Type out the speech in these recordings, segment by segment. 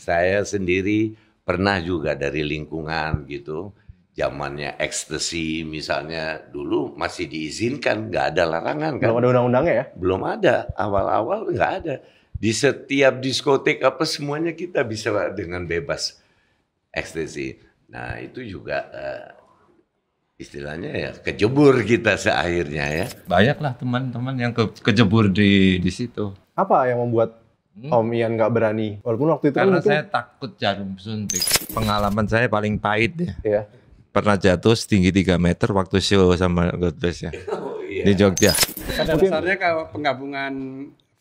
Saya sendiri pernah juga dari lingkungan gitu. Zamannya ekstasi misalnya dulu masih diizinkan, nggak ada larangan kan. Belum ada undang-undangnya ya? Belum ada, awal-awal nggak ada. Di setiap diskotek apa semuanya kita bisa dengan bebas ekstasi. Nah itu juga istilahnya ya kejebur kita seakhirnya ya. Banyaklah teman-teman yang kejebur di situ. Apa yang membuat Om Ian nggak berani? Walaupun waktu itu karena mungkin... saya takut jarum suntik. Pengalaman saya paling pahit ya. Yeah. Pernah jatuh setinggi 3 meter waktu show sama God Bless ya. Oh, yeah. Di Jogja. Pada dasarnya kalau penggabungan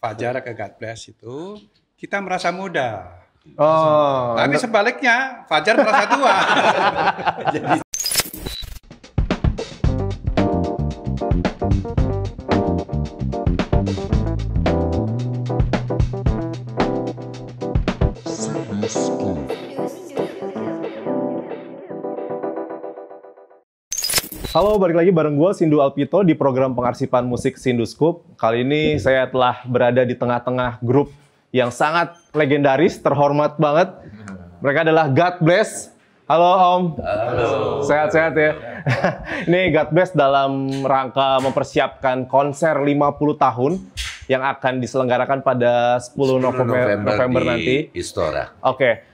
Fajar ke God Bless itu kita merasa muda. Oh. Tapi sebaliknya Fajar merasa tua. Jadi... Halo, balik lagi bareng gue Sindu Alpito di program pengarsipan musik Sindu's Scoop. Kali ini saya telah berada di tengah-tengah grup yang sangat legendaris, terhormat banget. Mereka adalah God Bless. Halo Om. Halo. Sehat-sehat ya. Ini God Bless dalam rangka mempersiapkan konser 50 tahun yang akan diselenggarakan pada 10 November nanti. Istora. Oke.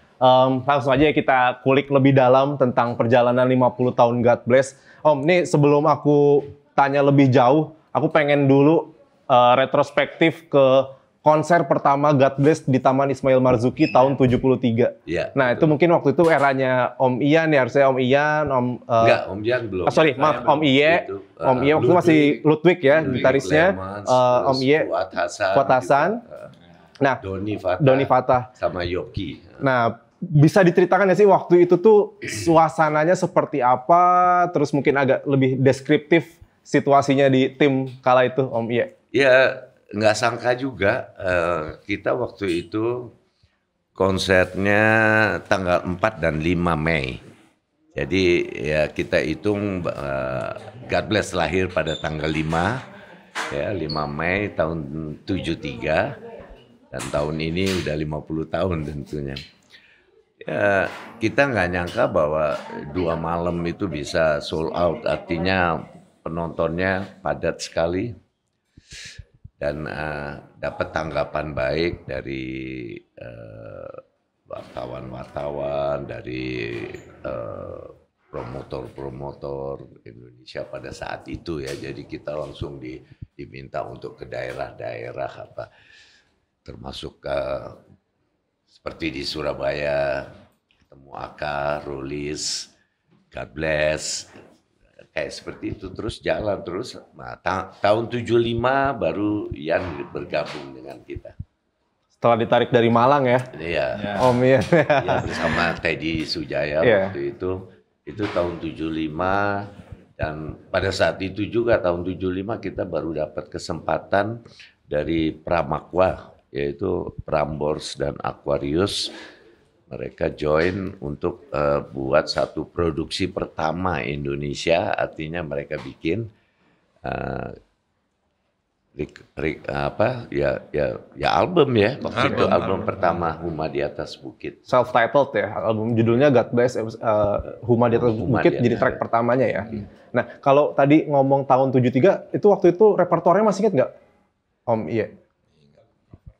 Langsung aja kita kulik lebih dalam tentang perjalanan 50 tahun God Bless. Om, nih sebelum aku tanya lebih jauh, aku pengen dulu retrospektif ke konser pertama God Bless di Taman Ismail Marzuki tahun 73. Ya, nah betul. Itu mungkin waktu itu eranya Om Ian ya, harusnya Om Ian, Enggak, Om Ian belum. Sorry, maaf, Om Iye. Om Iye waktu itu masih Ludwig ya, gitarisnya. Om Iye, Kuat Hasan. Nah, Doni Fatah. Sama Yoki. Nah, bisa diceritakan ya sih waktu itu tuh suasananya seperti apa, terus mungkin agak lebih deskriptif situasinya di tim kala itu Om Iye? Ya nggak sangka juga kita waktu itu konsernya tanggal 4 dan 5 Mei. Jadi ya kita hitung God Bless lahir pada tanggal 5, ya 5 Mei tahun 73 dan tahun ini udah 50 tahun tentunya. Ya, kita nggak nyangka bahwa 2 malam itu bisa sold out, artinya penontonnya padat sekali dan dapat tanggapan baik dari wartawan-wartawan, dari promotor-promotor Indonesia pada saat itu ya. Jadi kita langsung diminta untuk ke daerah-daerah apa, termasuk seperti di Surabaya, ketemu Aka, Rolis, God Bless, kayak seperti itu terus jalan terus. Nah, tahun 75 baru Ian bergabung dengan kita. Setelah ditarik dari Malang ya? Iya. Yeah. Om Ian. Iya, bersama Teddy Sujaya waktu itu tahun 75 dan pada saat itu juga tahun 75 kita baru dapat kesempatan dari Pramakwa, yaitu Prambors dan Aquarius, mereka join untuk buat satu produksi pertama Indonesia, artinya mereka bikin album ya, waktu itu album pertama Huma di Atas Bukit. Self-titled ya, album judulnya God Bless Huma di Atas Bukit jadi track pertamanya ya. Nah kalau tadi ngomong tahun 73, itu waktu itu repertornya masih inget nggak Om Iye?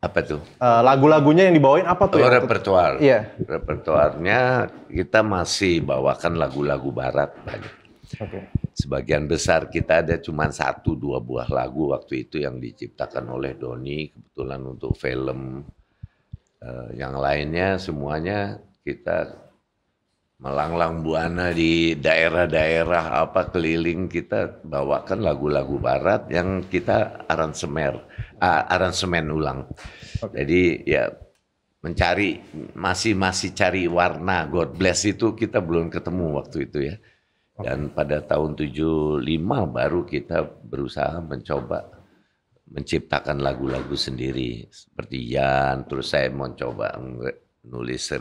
Apa tuh? Lagu-lagunya yang dibawain apa tuh? Oh, ya? Repertoar. Iya. Repertoarnya kita masih bawakan lagu-lagu barat banyak. Okay. Sebagian besar kita ada cuma 1-2 buah lagu waktu itu yang diciptakan oleh Doni kebetulan untuk film. Yang lainnya semuanya kita melanglang buana di daerah-daerah apa keliling, kita bawakan lagu-lagu barat yang kita aransemen ulang. Okay. Jadi ya mencari masih cari warna God Bless itu kita belum ketemu waktu itu ya. Okay. Dan pada tahun 75 baru kita berusaha mencoba menciptakan lagu-lagu sendiri seperti Ian, terus saya mencoba nulis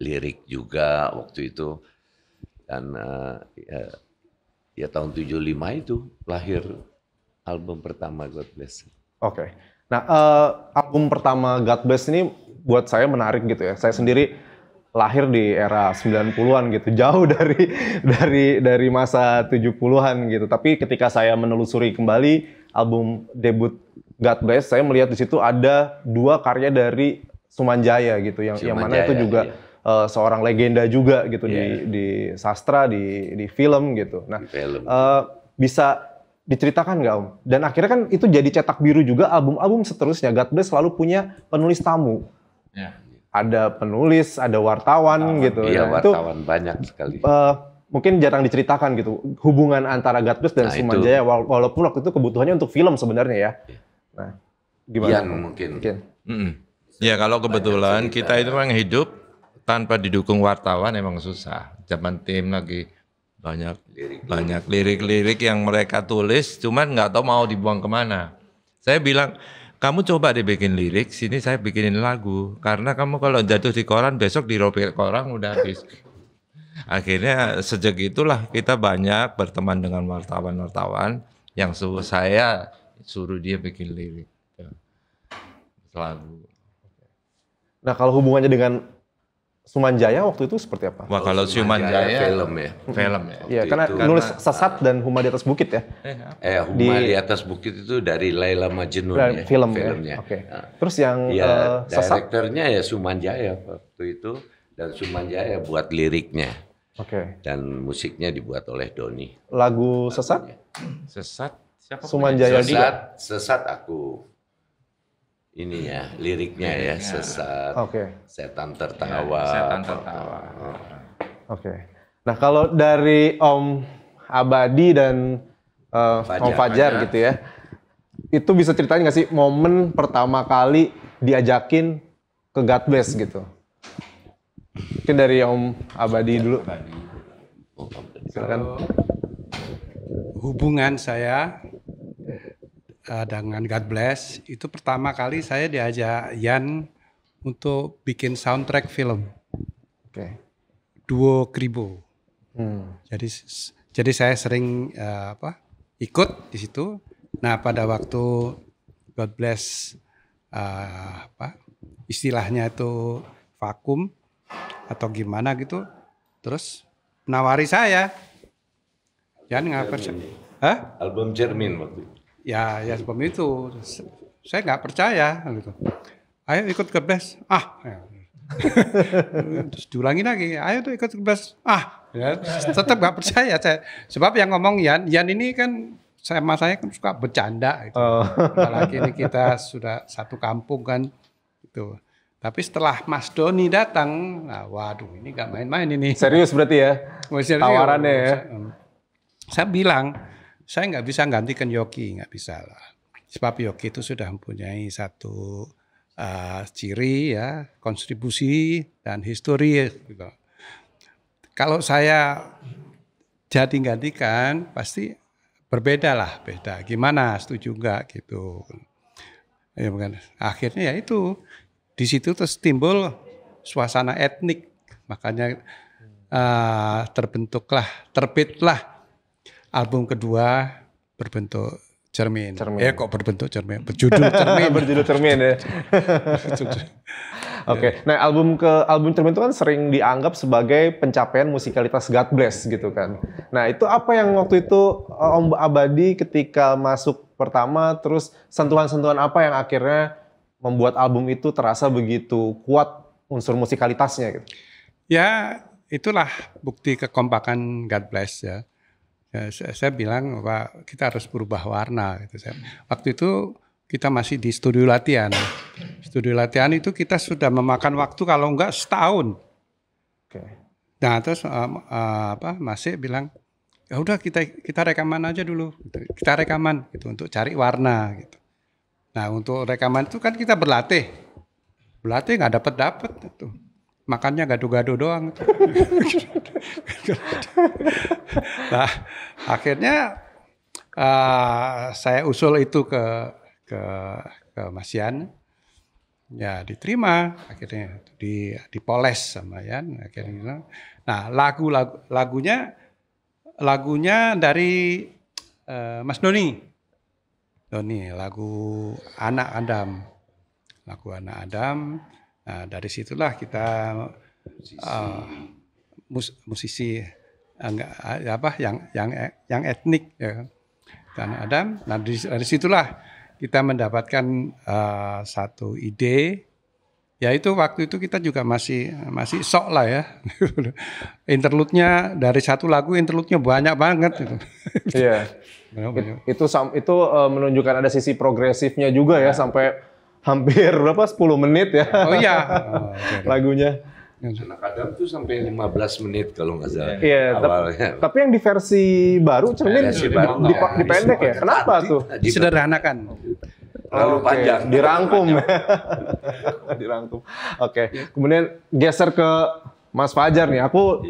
lirik juga waktu itu dan ya tahun 75 itu lahir album pertama God Bless. Oke. Nah album pertama God Bless ini buat saya menarik gitu ya. Saya sendiri lahir di era 90-an gitu, jauh dari masa 70-an gitu. Tapi ketika saya menelusuri kembali album debut God Bless, saya melihat di situ ada dua karya dari Sjuman Djaja gitu, yang mana Jaya, itu juga iya. Seorang legenda juga gitu, yeah. di sastra, di film gitu. Nah, bisa diceritakan nggak Om? Dan akhirnya kan itu jadi cetak biru juga album-album seterusnya. God Bless selalu punya penulis tamu. Ya. Ada penulis, ada wartawan gitu. Iya, nah, wartawan itu, banyak sekali. Mungkin jarang diceritakan gitu. Hubungan antara God Bless dan Sjuman Djaja, walaupun waktu itu kebutuhannya untuk film sebenarnya ya. Nah, gimana? Yang mungkin. Ya kalau kebetulan kita itu memang hidup tanpa didukung wartawan emang susah. Zaman tim lagi. Banyak lirik-lirik yang mereka tulis, cuman nggak tahu mau dibuang kemana. Saya bilang, kamu coba deh bikin lirik, sini saya bikinin lagu. Karena kamu kalau jatuh di koran, besok dirobek koran udah habis. Akhirnya sejak itulah kita banyak berteman dengan wartawan-wartawan yang saya suruh dia bikin lirik. Lagu. Nah kalau hubungannya dengan Sjuman Djaja waktu itu seperti apa? Wah kalau Sjuman Djaja film ya. Iya karena nulis Sesat dan Huma di Atas Bukit ya. Huma di Atas Bukit itu dari Laila Majnun ya. Filmnya. Ya. Okay. Nah, terus yang ya, Sesat. Direkturnya ya Sjuman Djaja waktu itu dan Sjuman Djaja buat liriknya. Oke. Okay. Dan musiknya dibuat oleh Doni. Lagu Sesat? Sesat siapa? Sjuman Djaja. Sesat aku. Ini ya liriknya ya, Sesat, Setan Tertawa. Setan Tertawa. Oke. Nah kalau dari Om Abadi dan Om Fajar gitu ya, itu bisa ceritain nggak sih momen pertama kali diajakin ke God Bless gitu? Mungkin dari Om Abadi dulu. Silakan. Hubungan saya dengan God Bless itu pertama kali saya diajak Yan untuk bikin soundtrack film, duo Kribo. Jadi saya sering ikut di situ. Nah pada waktu God Bless istilahnya itu vakum atau gimana gitu, terus menawari saya, Yan nggak percaya? Album Cermin waktu itu. Ya seperti itu, saya nggak percaya gitu. Ayo ikut ke Bless, terus diulangi lagi, ayo tuh ikut ke Bless, tetap nggak percaya saya. Sebab yang ngomong Yan ini kan saya kan suka bercanda gitu. Apalagi ini kita sudah satu kampung kan gitu. Tapi setelah Mas Doni datang, nah, waduh ini nggak main-main ini. Serius berarti ya? Serius, tawarannya ya? Saya bilang, saya nggak bisa gantikan Yoki, nggak bisa lah. Sebab Yoki itu sudah mempunyai satu ciri ya, kontribusi dan histori. Gitu. Kalau saya jadi gantikan pasti berbeda lah, beda. Gimana, setuju nggak gitu. Ya, bukan. Akhirnya ya itu, di situ terus timbul suasana etnik. Makanya terbitlah. Album kedua berbentuk Cermin. Berjudul Cermin. Berjudul Cermin ya. Oke. Nah, album Cermin itu kan sering dianggap sebagai pencapaian musikalitas God Bless gitu kan. Nah, itu apa yang waktu itu Om Abadi ketika masuk pertama, terus sentuhan-sentuhan apa yang akhirnya membuat album itu terasa begitu kuat unsur musikalitasnya gitu? Ya, itulah bukti kekompakan God Bless ya. Saya bilang bahwa kita harus berubah warna gitu. Waktu itu kita masih di studio latihan. Studio latihan itu kita sudah memakan waktu kalau enggak setahun. Nah terus Mas bilang ya udah kita rekaman aja dulu. Kita rekaman gitu untuk cari warna gitu. Nah untuk rekaman itu kan kita berlatih nggak dapat itu. Makannya gado-gado doang. Nah, akhirnya saya usul itu ke Mas Yan. Ya diterima akhirnya dipoles sama Yan akhirnya. Nah, lagunya dari Mas Doni. Doni lagu Anak Adam. Nah, dari situlah kita musisi enggak apa yang etnik ya. Dan Adam, nah dari situlah kita mendapatkan satu ide, yaitu waktu itu kita juga masih sok lah ya. Interlude-nya dari satu lagu interlude-nya banyak banget gitu. Iya. Itu menunjukkan ada sisi progresifnya juga ya, sampai hampir berapa 10 menit ya. Oh iya. Lagunya. Kadang tuh sampai 15 menit kalau nggak salah. Iya, tapi yang di versi baru cermin dipendek ya. Kenapa tuh? Disederhanakan. Lalu panjang. Dirangkum. Dirangkum. Oke. Kemudian geser ke Mas Fajar nih. Aku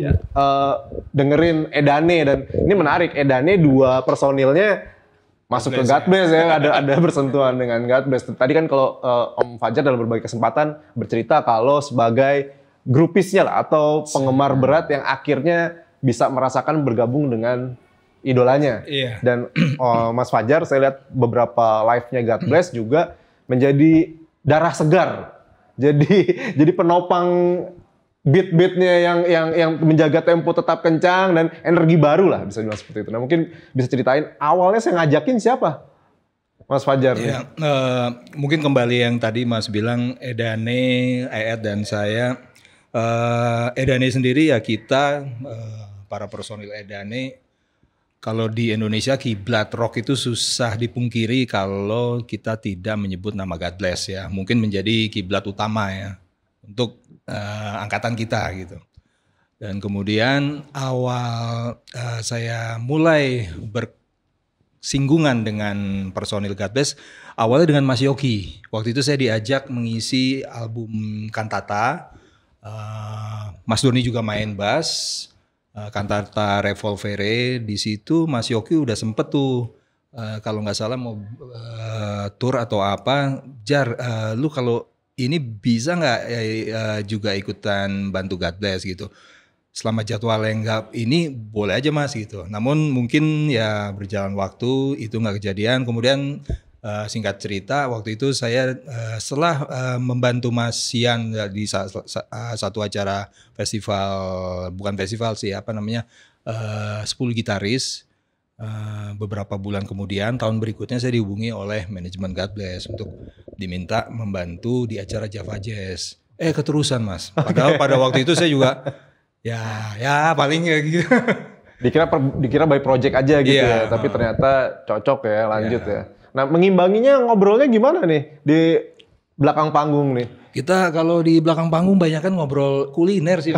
dengerin Edane, dan ini menarik. Edane dua personilnya masuk ke God Bless ya, ada bersentuhan dengan God Bless. Tadi kan kalau Om Fajar dalam berbagai kesempatan bercerita kalau sebagai grupisnya lah, atau penggemar berat yang akhirnya bisa merasakan bergabung dengan idolanya. Iya. Dan Mas Fajar, saya lihat beberapa live-nya God Bless juga menjadi darah segar. Jadi penopang beat-beatnya yang menjaga tempo tetap kencang dan energi baru lah, bisa bilang seperti itu. Nah, mungkin bisa ceritain awalnya saya ngajakin siapa, Mas Fajar? Iya, mungkin kembali yang tadi Mas bilang, Edane, Ed dan saya. Edane sendiri ya, kita para personil Edane kalau di Indonesia kiblat rock itu susah dipungkiri kalau kita tidak menyebut nama God Bless ya, mungkin menjadi kiblat utama ya untuk angkatan kita gitu. Dan kemudian awal saya mulai bersinggungan dengan personil God Bless awalnya dengan Mas Yogi. Waktu itu saya diajak mengisi album Kantata. Mas Doni juga main bass, Kantata Revolvere. Di situ Mas Yogi udah sempet tuh kalau nggak salah mau tour atau apa, Jar, lu kalau ini bisa nggak juga ikutan bantu God Bless gitu. Selama jadwal yang nggak ini boleh aja Mas gitu. Namun mungkin ya berjalan waktu itu nggak kejadian. Kemudian singkat cerita waktu itu saya setelah membantu Mas Sian di satu acara festival, bukan festival sih, apa namanya, 10 gitaris. Beberapa bulan kemudian tahun berikutnya saya dihubungi oleh manajemen God Bless untuk diminta membantu di acara Java Jazz. Keterusan Mas, padahal pada waktu itu saya juga ya paling gitu. Dikira by project aja gitu ya, tapi ternyata cocok ya, lanjut ya. Nah, mengimbanginya ngobrolnya gimana nih di belakang panggung nih? Kita kalau di belakang panggung banyak kan ngobrol kuliner sih.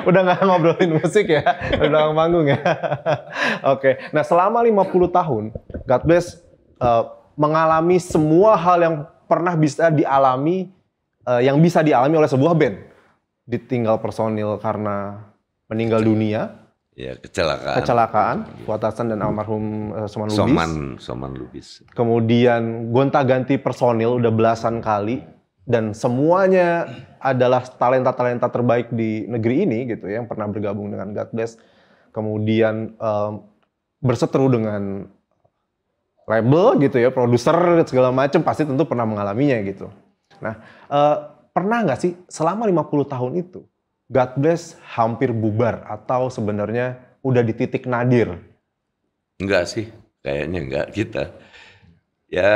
udah gak ngobrolin musik ya, di belakang panggung ya. Oke, nah selama 50 tahun God Bless mengalami semua hal yang pernah bisa dialami, yang bisa dialami oleh sebuah band. Ditinggal personil karena meninggal dunia. Ya, kecelakaan, Watasan dan almarhum Sjuman Lubis. Kemudian gonta-ganti personil udah belasan kali, dan semuanya adalah talenta-talenta terbaik di negeri ini gitu ya, yang pernah bergabung dengan God Bless. Kemudian berseteru dengan label gitu ya, produser segala macam, pasti tentu pernah mengalaminya gitu. Nah, pernah nggak sih selama 50 tahun itu God Bless hampir bubar atau sebenarnya udah di titik nadir? Enggak sih, kayaknya enggak kita. Ya,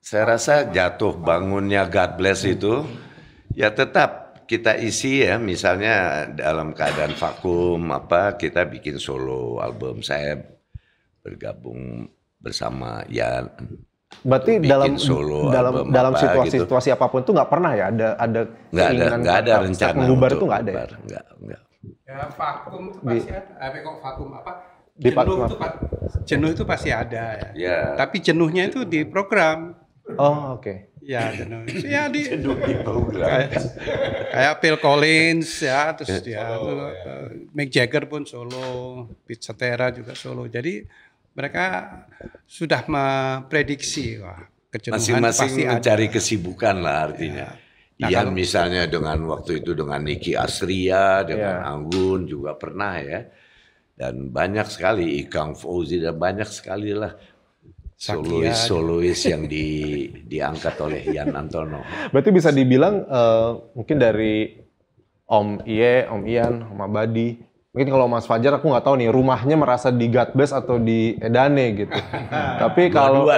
saya rasa jatuh bangunnya God Bless itu ya tetap kita isi ya, misalnya dalam keadaan vakum apa kita bikin solo album, saya bergabung bersama Yan. Berarti dalam situasi-situasi gitu. Apapun tuh nggak pernah ya ada keinginan, nggak ada rencana bubar tuh, nggak ada ya? Enggak. Ya vakum pasti ada. Kok vakum apa? Jenuh itu pasti ada ya. Ya. Tapi jenuhnya itu di program. Oh, oke. Okay. Ya jenuh. Ya di program. Kayak Phil Collins ya, terus dia solo, ya. Mick Jagger pun solo, Pete Cetera juga solo. Jadi mereka sudah memprediksi masing-masing mencari kesibukan lah artinya. Iya, nah, misalnya dengan waktu itu dengan Niki Astria, dengan Anggun juga pernah ya. Dan banyak sekali Ikang Fauzi, dan banyak sekali lah solois yang diangkat oleh Ian Antono. Berarti bisa dibilang mungkin dari Om Iye, Om Ian, Om Abadi. Mungkin kalau Mas Fajar aku nggak tahu nih rumahnya merasa di God Bless atau di Edane gitu. Tapi kalau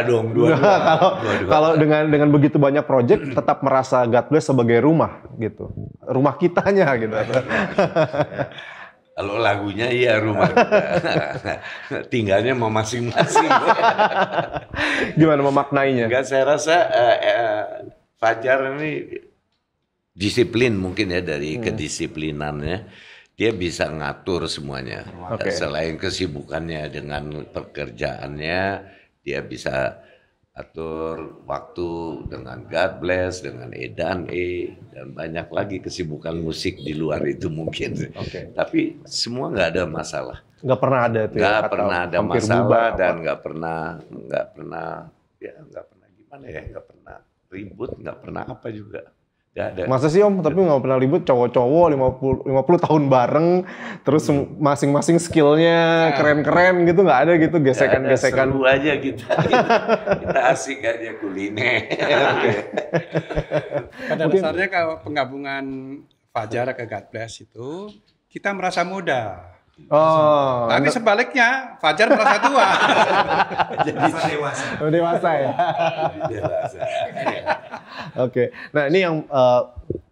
kalau dengan begitu banyak project tetap merasa God Bless sebagai rumah gitu. Rumah kitanya gitu. Kalau lagunya iya rumah tinggalnya mau masing-masing. Gimana memaknainya? Enggak, saya rasa Fajar ini disiplin mungkin ya, dari kedisiplinannya dia bisa ngatur semuanya. Okay. Selain kesibukannya dengan pekerjaannya, dia bisa atur waktu dengan God Bless, dengan Edane, dan banyak lagi kesibukan musik di luar itu mungkin. Okay. Tapi semua nggak ada masalah. Nggak pernah ada itu. Nggak ya, pernah ada masalah dan nggak pernah gimana ya, nggak pernah ribut, nggak pernah apa juga. Masa sih Om, tapi nggak pernah ribut, cowok-cowok 50 tahun bareng, terus masing-masing skillnya keren-keren gitu, nggak ada gitu gesekan-gesekan. Seru aja kita asik aja kuliner. Pada dasarnya kalau penggabungan Fajar ke God Bless itu, kita merasa muda. Oh, tapi sebaliknya Fajar merasa tua. Merasa dewasa. Dewasa ya. Oke. Nah, ini yang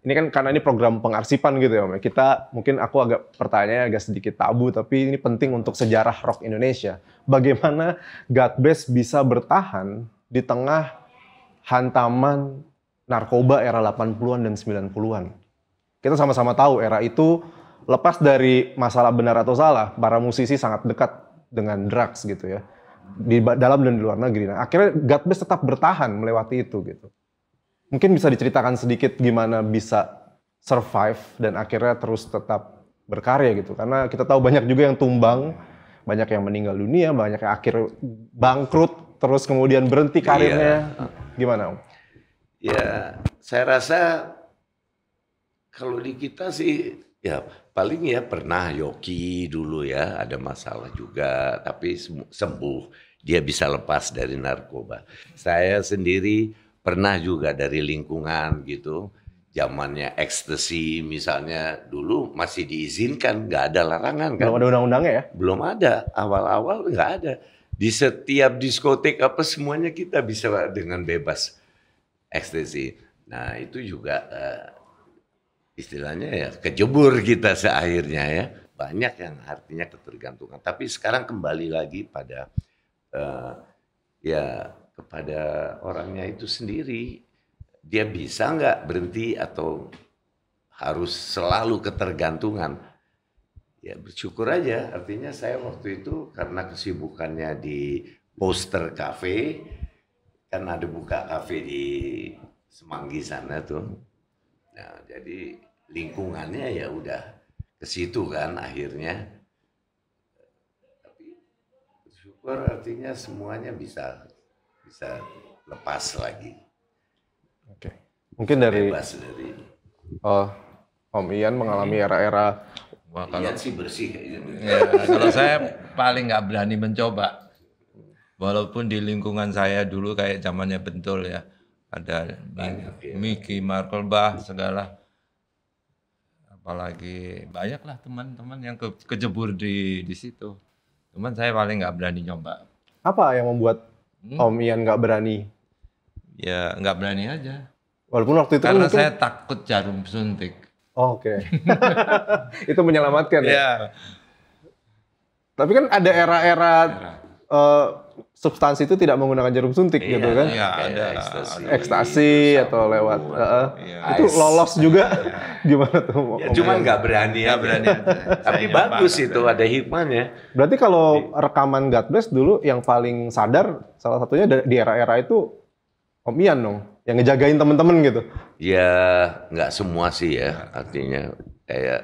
ini kan karena ini program pengarsipan gitu ya, Om. Kita mungkin aku agak pertanyaannya agak sedikit tabu, tapi ini penting untuk sejarah rock Indonesia. Bagaimana God Bless bisa bertahan di tengah hantaman narkoba era 80-an dan 90-an? Kita sama-sama tahu era itu, lepas dari masalah benar atau salah, para musisi sangat dekat dengan drugs gitu ya, di dalam dan di luar negeri. Nah, akhirnya God Bless tetap bertahan melewati itu gitu. Mungkin bisa diceritakan sedikit gimana bisa survive dan akhirnya terus tetap berkarya gitu. Karena kita tahu banyak juga yang tumbang, banyak yang meninggal dunia, banyak yang akhirnya bangkrut, terus kemudian berhenti karirnya. Iya. Gimana Om? Ya, saya rasa kalau di kita sih ya paling ya pernah Yoki dulu ya ada masalah juga, tapi sembuh, dia bisa lepas dari narkoba. Saya sendiri pernah juga dari lingkungan gitu, zamannya ekstasi misalnya dulu masih diizinkan, nggak ada larangan kan? Belum ada undang-undangnya ya? Belum ada, awal-awal nggak ada. Di setiap diskotek apa semuanya kita bisa dengan bebas ekstasi. Nah itu juga istilahnya ya kejebur kita seakhirnya ya. Banyak yang artinya ketergantungan. Tapi sekarang kembali lagi pada ya kepada orangnya itu sendiri. Dia bisa nggak berhenti atau harus selalu ketergantungan? Ya bersyukur aja. Artinya saya waktu itu karena kesibukannya di poster cafe. Kan ada buka cafe di Semanggi sana tuh. Nah, jadi lingkungannya ya udah ke situ kan akhirnya. Tapi bersyukur artinya semuanya bisa lepas lagi. Oke. Mungkin dari bebas dari Om Ian mengalami era-era Ian sih bersih. Ya, kalau saya paling nggak berani mencoba. Walaupun di lingkungan saya dulu kayak zamannya Bentul ya. Ada banyak, Miki, Markelbach, segala, apalagi banyaklah teman-teman yang kejebur di situ. Cuman saya paling nggak berani nyoba. Apa yang membuat Om Ian nggak berani? Ya nggak berani aja. Walaupun waktu itu karena mungkin saya takut jarum suntik. Oh, oke. Itu menyelamatkan ya. Ya. Tapi kan ada era-era substansi itu tidak menggunakan jarum suntik gitu kan? Iya, ada ekstasi atau lewat itu lolos juga. Gimana tuh? Ya, cuman nggak berani ya, tapi bagus itu ada hikmahnya. Berarti kalau rekaman God Bless dulu yang paling sadar salah satunya di era-era itu Om Ian dong, yang ngejagain temen-temen gitu. Ya nggak semua sih ya, artinya kayak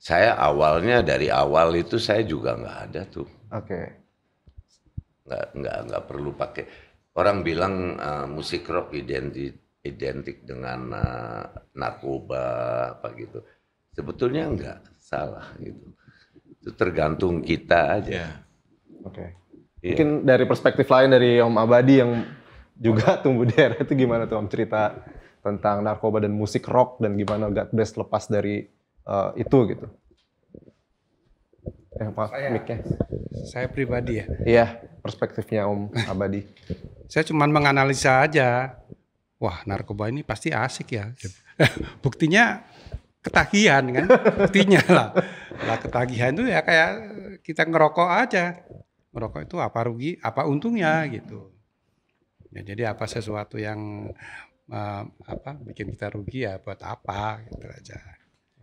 saya awalnya dari awal itu saya juga nggak ada tuh. Oke. Nggak perlu pakai. Orang bilang musik rock identik dengan narkoba apa gitu. Sebetulnya nggak salah gitu. Itu tergantung kita aja. Oke. Mungkin dari perspektif lain dari Om Abadi yang juga tumbuh di daerah itu, gimana tuh Om cerita tentang narkoba dan musik rock dan gimana God Bless lepas dari itu gitu? Saya pribadi ya? Iya, perspektifnya Om Abadi. Saya cuma menganalisa aja, wah narkoba ini pasti asik ya. Buktinya ketagihan kan, buktinya lah. Nah, ketagihan itu ya kayak kita ngerokok aja. Merokok itu apa rugi, apa untungnya gitu. Ya, jadi apa sesuatu yang bikin kita rugi ya buat apa gitu aja.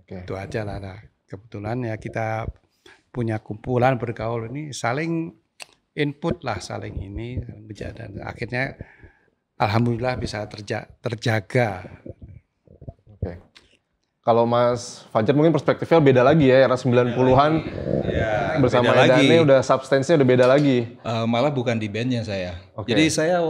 Okay. Itu aja lah. Nah, kebetulan ya kita punya kumpulan bergaul ini saling input lah, saling ini dan akhirnya alhamdulillah bisa terjaga. Oke. Okay. Kalau Mas Fajar mungkin perspektifnya beda lagi ya, era 90-an ya, bersama Edane udah substansinya udah beda lagi. Malah bukan di bandnya saya. Okay. Jadi saya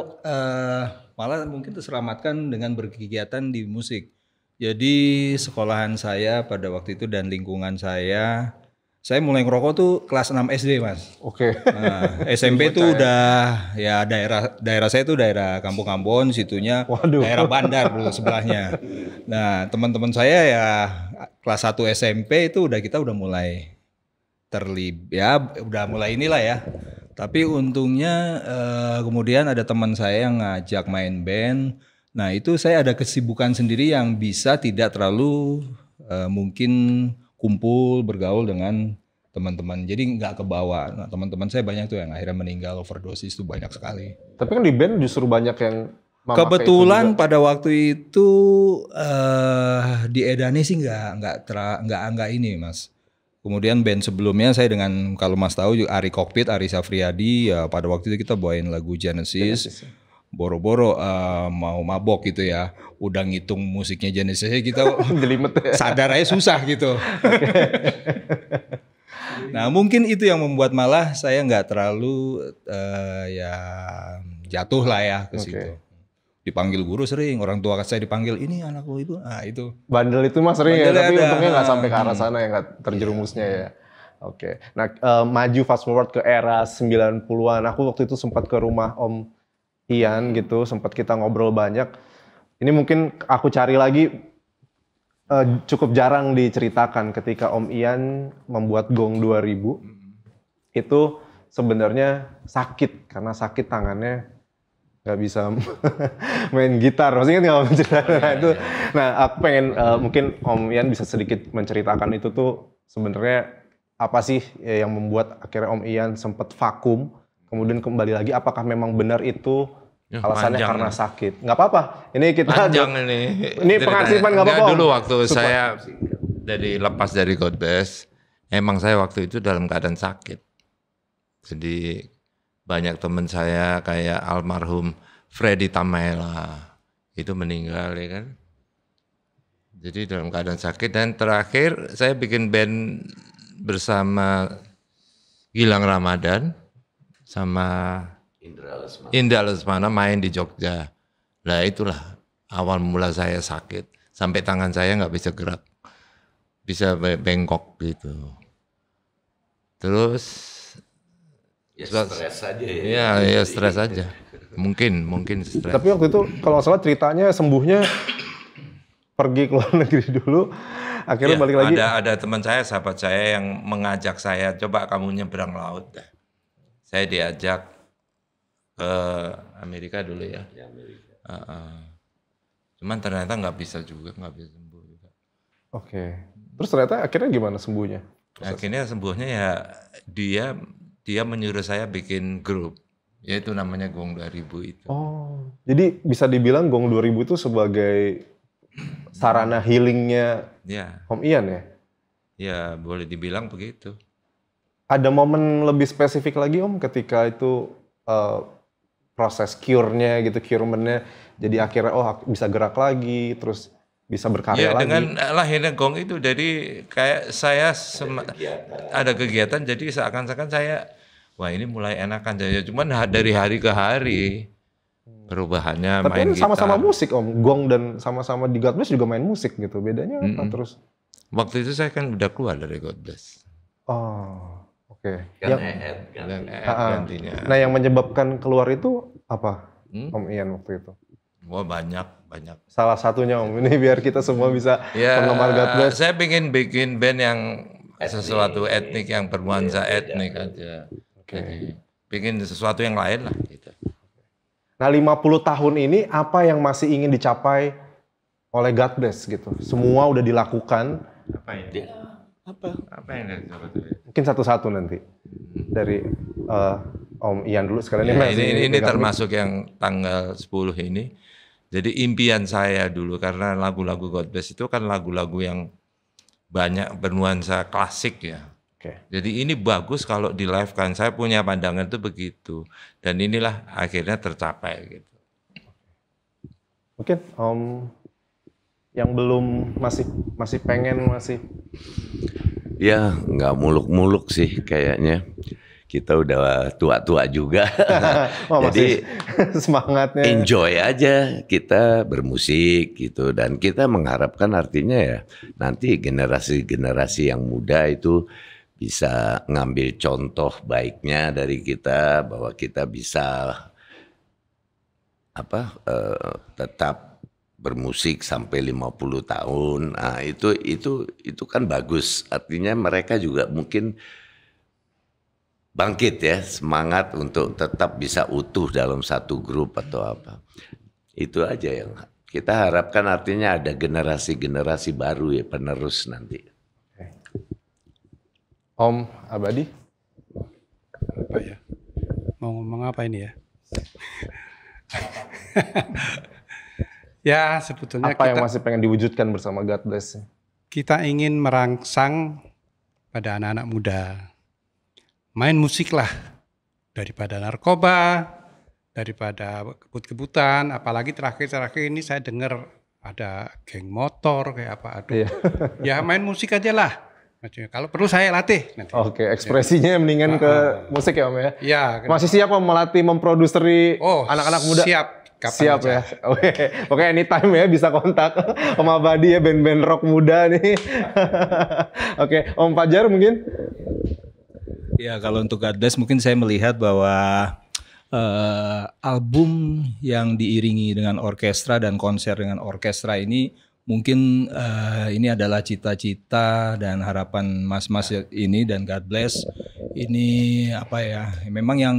malah mungkin terselamatkan dengan berkegiatan di musik. Jadi sekolahan saya pada waktu itu dan lingkungan saya mulai ngerokok tuh kelas 6 SD Mas. Oke. Okay. Nah, SMP tuh udah ya daerah saya tuh daerah kampung-kampung, situnya daerah bandar sebelahnya. Nah, teman-teman saya ya kelas 1 SMP itu kita udah mulai inilah ya. Tapi untungnya kemudian ada teman saya yang ngajak main band. Nah, itu saya ada kesibukan sendiri yang bisa tidak terlalu mungkin kumpul bergaul dengan teman-teman. Jadi nggak kebawa. Nah, teman-teman saya banyak tuh yang akhirnya meninggal overdosis, itu banyak sekali. Tapi kan di band justru banyak yang kebetulan pada waktu itu di Edane sih nggak ini Mas. Kemudian band sebelumnya saya dengan, kalau Mas tahu, Ari Kokpit, Ari Safriadi, ya pada waktu itu kita bawain lagu Genesis. Boro-boro mau mabok gitu ya. Udah ngitung musiknya Genesis kita sadar aja susah gitu. Nah mungkin itu yang membuat malah saya nggak terlalu ya jatuh lah ya ke situ. Dipanggil guru sering, orang tua saya dipanggil, ini anakku itu, nah itu. Bandel itu Mas sering ya, tapi untungnya nggak sampai ke arah sana ya, nggak terjerumusnya ya. Oke, nah maju fast forward ke era 90-an, aku waktu itu sempat ke rumah Om Ian gitu, sempat kita ngobrol banyak. Ini mungkin aku cari lagi, cukup jarang diceritakan ketika Om Ian membuat Gong 2000, itu sebenarnya sakit, karena sakit tangannya. Gak bisa main gitar, maksudnya tinggal menceritakan itu. Nah, aku pengen mungkin Om Ian bisa sedikit menceritakan itu tuh sebenarnya apa sih yang membuat akhirnya Om Ian sempat vakum, kemudian kembali lagi. Apakah memang benar itu alasannya karena sakit? Nggak apa-apa. Ini kita panjang ini pengarsipan nggak apa-apa. Dulu waktu saya lepas dari God Bless, emang saya waktu itu dalam keadaan sakit, jadi banyak teman saya kayak almarhum Freddy Tamela itu meninggal ya kan. Jadi dalam keadaan sakit, dan terakhir saya bikin band bersama Gilang Ramadhan sama Indra Lesmana main di Jogja. Nah itulah awal mula saya sakit sampai tangan saya nggak bisa gerak, bisa bengkok gitu. Terus ya stres aja ya. Iya, stres aja. Mungkin stres. Tapi waktu itu kalau nggak salah ceritanya sembuhnya pergi ke luar negeri dulu, akhirnya balik lagi. Ada teman saya, sahabat saya yang mengajak saya, coba kamu nyebrang laut. Saya diajak ke Amerika dulu ya. Cuman ternyata nggak bisa juga, nggak bisa sembuh juga. Oke. Terus ternyata akhirnya gimana sembuhnya? Akhirnya sembuhnya ya dia menyuruh saya bikin grup, yaitu namanya Gong 2000 itu. Oh, jadi bisa dibilang Gong 2000 itu sebagai sarana healingnya Om Ian ya? Ya, boleh dibilang begitu. Ada momen lebih spesifik lagi Om ketika itu proses cure-nya gitu, curementnya, jadi akhirnya bisa gerak lagi, terus bisa berkarya lagi. Dengan lahirnya Gong itu, jadi kayak saya ada kegiatan, jadi seakan-akan saya, wah ini mulai enakan saja. Cuman dari hari ke hari perubahannya. Tapi main sama-sama musik Om, Gong dan sama-sama di God Bless juga main musik gitu. Bedanya apa terus? Waktu itu saya kan udah keluar dari God Bless. Oh, oke. Oke. Okay. Kan gantinya. Nah, yang menyebabkan keluar itu apa, Om Ian waktu itu? Wah, banyak. Salah satunya Om, ini biar kita semua bisa penggemar God Bless. Saya pengen bikin band yang sesuatu etnik, yang bernuansa etnik aja. Oke. Okay. Bikin sesuatu yang lain lah gitu. Nah, 50 tahun ini apa yang masih ingin dicapai oleh God Bless gitu? Semua udah dilakukan. Apa ini? Apa yang dari sahabat itu? Mungkin satu-satu nanti dari Om Ian dulu sekalian. Ya, ini termasuk yang tanggal 10 ini. Jadi impian saya dulu, karena lagu-lagu God Bless itu kan lagu-lagu yang banyak bernuansa klasik ya. Okay. Jadi ini bagus kalau di live kan, saya punya pandangan itu begitu. Dan inilah akhirnya tercapai gitu. Mungkin Om yang belum masih pengen ya nggak muluk-muluk sih kayaknya, kita udah tua-tua juga. Oh, jadi semangatnya enjoy aja, kita bermusik gitu, dan kita mengharapkan artinya ya nanti generasi-generasi yang muda itu bisa ngambil contoh baiknya dari kita, bahwa kita bisa apa tetap bermusik sampai 50 tahun. Nah, itu kan bagus. Artinya mereka juga mungkin bangkit ya, semangat untuk tetap bisa utuh dalam satu grup atau apa. Itu aja yang kita harapkan, artinya ada generasi-generasi baru ya penerus nanti. Om Abadi apa ya? Mau ngomong apa ini ya? Ya, sebetulnya apa yang masih pengen diwujudkan bersama God Bless? Kita ingin merangsang pada anak-anak muda, main musik lah, daripada narkoba, daripada kebut-kebutan, apalagi terakhir-terakhir ini saya dengar ada geng motor kayak apa, aduh. Ya main musik aja lah. Kalau perlu saya latih nanti. Oke, ekspresinya mendingan ke musik ya Om ya? Ya. Masih siap Om melatih, memproduksi anak-anak muda? Siap. Kapan siap aja. Ya, oke, pokoknya anytime ya bisa kontak Om Abadi ya, band-band rock muda nih. Oke, Om Fajar mungkin? Ya kalau untuk God Bless mungkin saya melihat bahwa album yang diiringi dengan orkestra dan konser dengan orkestra ini mungkin ini adalah cita-cita dan harapan mas-mas ini dan God Bless ini apa ya, memang yang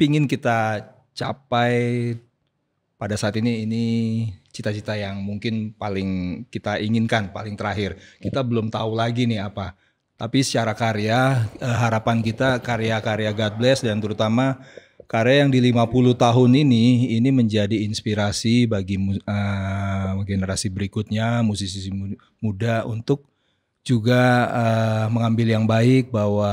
pingin kita capai pada saat ini cita-cita yang mungkin paling kita inginkan, paling terakhir. Kita belum tahu lagi nih apa. Tapi secara karya, harapan kita karya-karya God Bless dan terutama karya yang di 50 tahun ini menjadi inspirasi bagi generasi berikutnya, musisi muda untuk juga mengambil yang baik, bahwa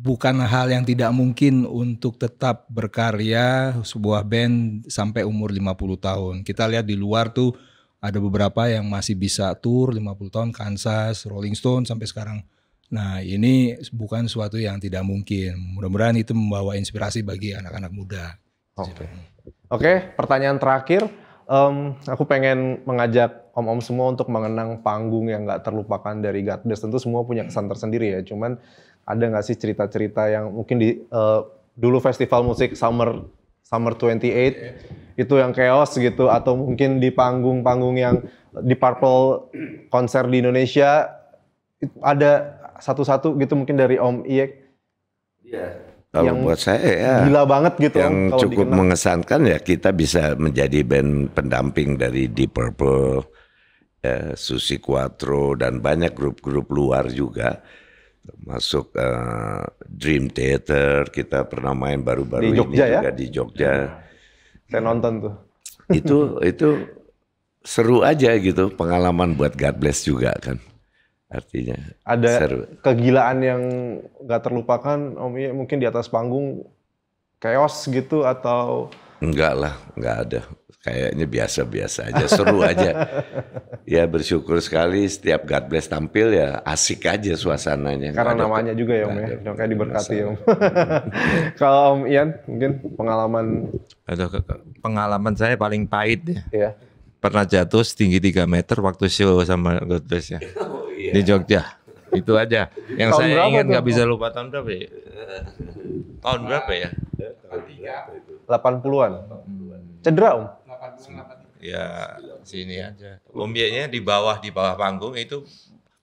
bukan hal yang tidak mungkin untuk tetap berkarya sebuah band sampai umur 50 tahun. Kita lihat di luar tuh ada beberapa yang masih bisa tur 50 tahun, Kansas, Rolling Stone sampai sekarang. Nah, ini bukan suatu yang tidak mungkin. Mudah-mudahan itu membawa inspirasi bagi anak-anak muda. Oke. Oke, pertanyaan terakhir. Aku pengen mengajak om-om semua untuk mengenang panggung yang gak terlupakan dari God Bless. Tentu semua punya kesan tersendiri ya, cuman ada nggak sih cerita-cerita yang mungkin di dulu festival musik Summer 28 itu yang chaos gitu, atau mungkin di panggung-panggung yang di Purple konser di Indonesia ada satu-satu gitu mungkin dari Om Iek? Iya. Kalau buat saya ya gila banget gitu, yang cukup dikenal mengesankan ya, kita bisa menjadi band pendamping dari Deep Purple, Susi Quatro dan banyak grup-grup luar juga. Masuk Dream Theater, kita pernah main baru-baru ini juga ya? Di Jogja. Saya nonton tuh. Itu seru aja gitu, pengalaman buat God Bless juga kan. Artinya ada seru. Kegilaan yang nggak terlupakan Om Iye, mungkin di atas panggung chaos gitu atau? Enggak lah, nggak ada. Kayaknya biasa-biasa aja, seru aja. Ya bersyukur sekali setiap God Bless tampil ya asik aja suasananya. Karena namanya juga ya Om ya, kayak diberkati ya Om. Kalau Om Ian mungkin pengalaman? Pengalaman saya paling pahit ya. Iya. Pernah jatuh setinggi 3 meter waktu show sama God Bless ya. Oh, iya. Di Jogja. Itu aja. Yang tahun saya ingat nggak bisa lupa tahun berapa ya? Tahun berapa ya? 80-an. Cedera Om? Ya sini aja. Umbiaknya di bawah panggung itu.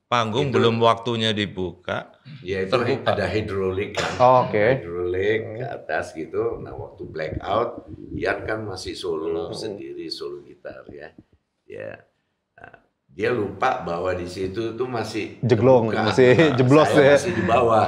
Panggung belum waktunya dibuka. Ya itu terbuka. Ada hidrolik kan. Oh, oke. Okay. Hidrolik ke atas gitu. Nah waktu blackout, Ian kan masih solo sendiri, solo gitar ya. Ya. Nah, dia lupa bahwa di situ tuh masih jeglong, terbuka. Masih jeblos ya. Masih di bawah.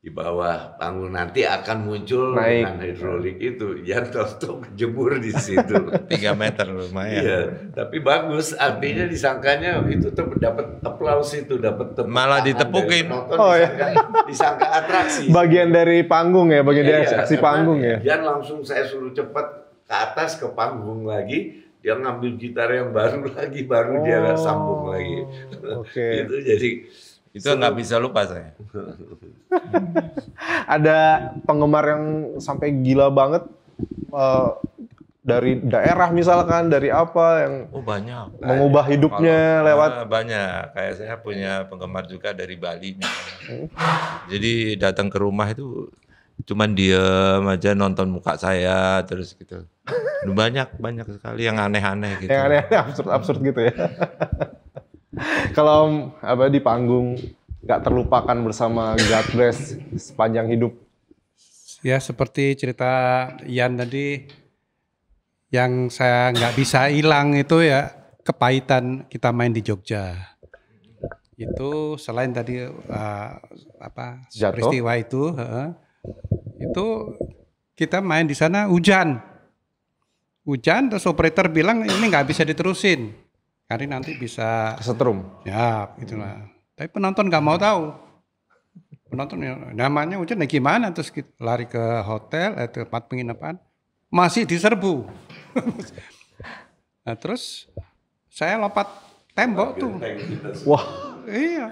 Di bawah panggung nanti akan muncul naik. Dengan hidrolik itu. Ian tuh kejebur di situ. 3 meter lumayan. Iya. Tapi bagus, artinya disangkanya itu dapat aplaus itu, dapat malah ditepukin. Penonton, oh disangka, ya. Disangka atraksi. Bagian dari panggung ya, bagian dari atraksi panggung ya. Dan langsung saya suruh cepat ke atas ke panggung lagi, dia ngambil gitar yang baru lagi, baru dia sambung lagi. Okay. Itu jadi itu nggak bisa lupa saya. Ada penggemar yang sampai gila banget. Dari daerah misalkan, dari apa yang banyak mengubah hidupnya lewat banyak. Kayak saya punya penggemar juga dari Bali. Jadi datang ke rumah itu cuman diem aja nonton muka saya terus gitu. Banyak sekali yang aneh-aneh gitu. Yang aneh-aneh absurd-absurd gitu ya. Kalau apa di panggung nggak terlupakan bersama God Bless sepanjang hidup. Ya seperti cerita Ian tadi. Yang saya nggak bisa hilang itu ya kepahitan kita main di Jogja. Itu selain tadi peristiwa itu kita main di sana hujan terus operator bilang ini nggak bisa diterusin karena nanti bisa kesetrum. Ya gitulah. Tapi penonton nggak mau tahu. Penonton namanya hujan ya gimana terus kita lari ke hotel atau tempat penginapan masih diserbu. Nah, terus saya lompat tembok tuh. Wah, iya.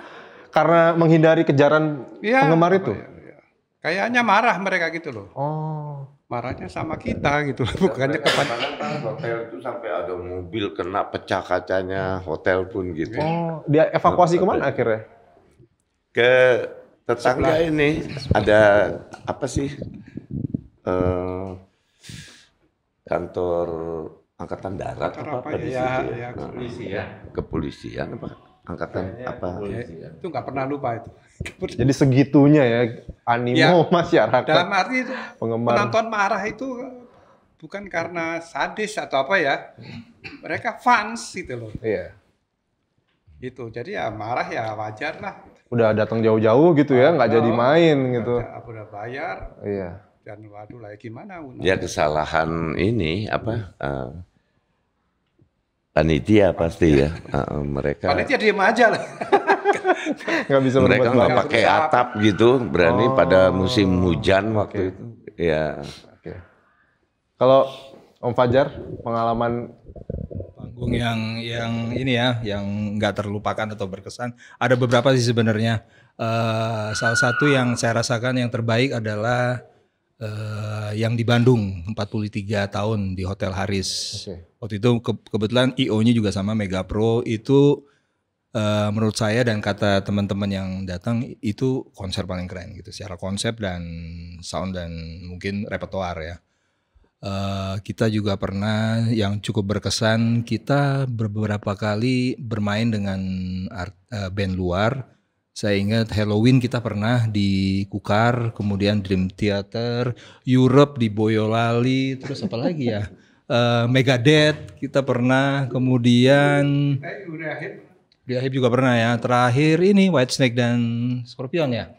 Karena menghindari kejaran penggemar itu. Iya. Kayaknya marah mereka gitu loh. Oh, marahnya sama kita gitu loh. Bukannya kepada hotel itu sampai ada mobil kena pecah kacanya hotel pun gitu. Oh, dia evakuasi kemana akhirnya? Ke tetangga ini ada apa sih? Kantor Angkatan Darat apa di situ ya, kepolisian apa angkatan apa ya, itu nggak pernah lupa itu. Jadi segitunya ya animo ya, masyarakat dalam arti penggemar. Penonton marah itu bukan karena sadis atau apa ya, mereka fans gitu loh. Iya. Gitu jadi ya marah ya wajar lah. Udah datang jauh-jauh gitu ya nggak jadi main gitu. Udah bayar. Iya. Dan waduh lah gimana ya kesalahan ini apa panitia pasti ya mereka panitia diem aja lah. Nggak bisa mereka nggak pakai atap gitu berani pada musim hujan waktu itu ya. Kalau Om Fajar pengalaman panggung yang ini ya yang nggak terlupakan atau berkesan ada beberapa sih sebenarnya. Salah satu yang saya rasakan yang terbaik adalah yang di Bandung 43 tahun di Hotel Haris. Waktu itu kebetulan IO-nya juga sama Megapro itu menurut saya dan kata teman-teman yang datang itu konser paling keren gitu secara konsep dan sound dan mungkin repertoar ya. Kita juga pernah yang cukup berkesan kita beberapa kali bermain dengan band luar. Saya ingat Halloween kita pernah di Kukar, kemudian Dream Theater, Europe di Boyolali, terus apa lagi ya? Megadeth kita pernah, kemudian Uri Ahib juga pernah ya. Terakhir ini Whitesnake dan Scorpion ya.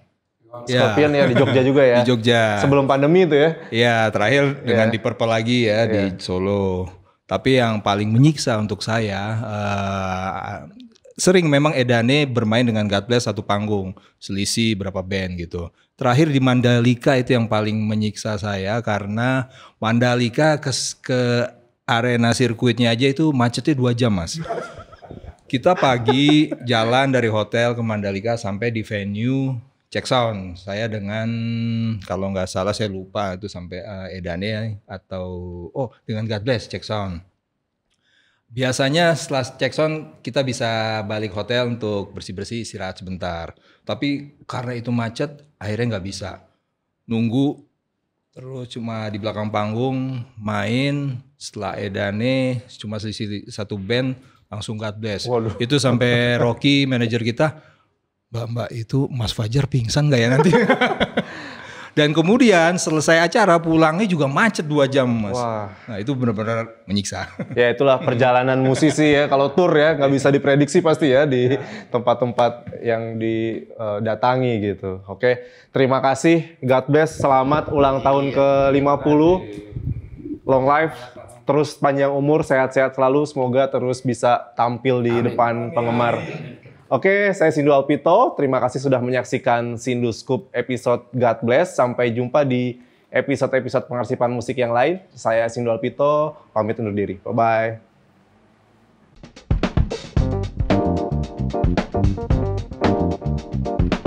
Scorpion ya di Jogja juga ya. Di Jogja. Sebelum pandemi itu ya. Iya, terakhir dengan Deep Purple lagi ya di Solo. Tapi yang paling menyiksa untuk saya sering memang Edane bermain dengan God Bless satu panggung, selisih berapa band gitu. Terakhir di Mandalika itu yang paling menyiksa saya karena Mandalika ke arena sirkuitnya aja itu macetnya 2 jam mas. Kita pagi jalan dari hotel ke Mandalika sampai di venue check sound. Saya dengan kalau nggak salah saya lupa itu sampai Edane atau dengan God Bless check sound. Biasanya setelah check sound kita bisa balik hotel untuk bersih-bersih istirahat sebentar. Tapi karena itu macet akhirnya nggak bisa. Nunggu terus cuma di belakang panggung main. Setelah Edane cuma satu band langsung God Bless. Waduh. Itu sampai Rocky manajer kita, Mbak itu Mas Fajar pingsan nggak ya nanti? Dan kemudian selesai acara pulangnya juga macet 2 jam, Mas. Wah. Nah itu benar-benar menyiksa. Ya itulah perjalanan musisi ya. Kalau tour ya nggak bisa diprediksi pasti ya di tempat-tempat yang didatangi gitu. Oke, terima kasih God Bless. Selamat ulang tahun ke-50. Long life, terus panjang umur, sehat-sehat selalu. Semoga terus bisa tampil di depan penggemar. Oke, saya Sindu Alpito. Terima kasih sudah menyaksikan Sindu's Scoop episode God Bless. Sampai jumpa di episode-episode pengarsipan musik yang lain. Saya Sindu Alpito, pamit undur diri. Bye-bye.